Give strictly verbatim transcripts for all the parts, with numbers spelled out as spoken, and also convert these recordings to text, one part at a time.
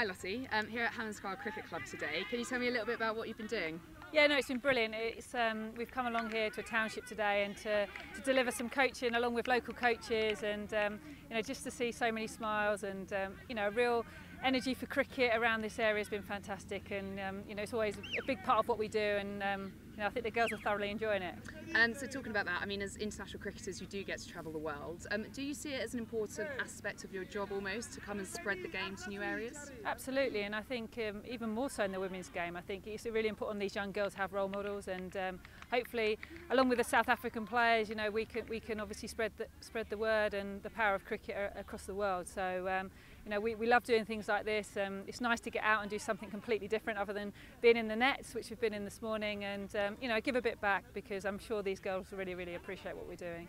Hi Lottie, um, here at Hammanskraal Cricket Club today. Can you tell me a little bit about what you've been doing? Yeah, no, it's been brilliant. It's, um, we've come along here to a township today and to, to deliver some coaching along with local coaches, and um, you know, just to see so many smiles and um, you know, a real energy for cricket around this area has been fantastic, and um, you know, it's always a big part of what we do, and um, you know, I think the girls are thoroughly enjoying it. And so, talking about that, I mean, as international cricketers, you do get to travel the world. Um, do you see it as an important aspect of your job, almost, to come and spread the game to new areas? Absolutely, and I think um, even more so in the women's game. I think it's really important these young girls have role models, and um, hopefully, along with the South African players, you know, we can we can obviously spread the spread the word and the power of cricket across the world. So, um, you know, we we love doing things like this. Um, it's nice to get out and do something completely different, other than being in the nets, which we've been in this morning, and um, Um, you know, give a bit back, because I'm sure these girls really, really appreciate what we're doing.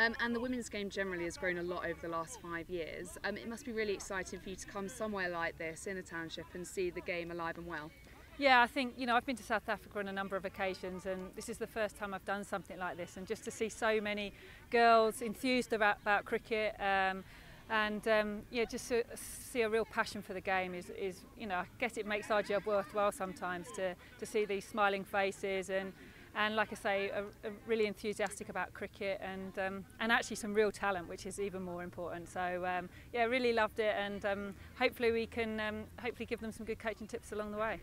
Um, and the women's game generally has grown a lot over the last five years. Um, it must be really exciting for you to come somewhere like this in a township and see the game alive and well. Yeah, I think, you know, I've been to South Africa on a number of occasions, and this is the first time I've done something like this, and just to see so many girls enthused about, about cricket, um, and um, yeah, just to see a real passion for the game is, is, you know, I guess it makes our job worthwhile sometimes to, to see these smiling faces and, and like I say, a, a really enthusiastic about cricket, and, um, and actually some real talent, which is even more important. So um, yeah, really loved it, and um, hopefully we can um, hopefully give them some good coaching tips along the way.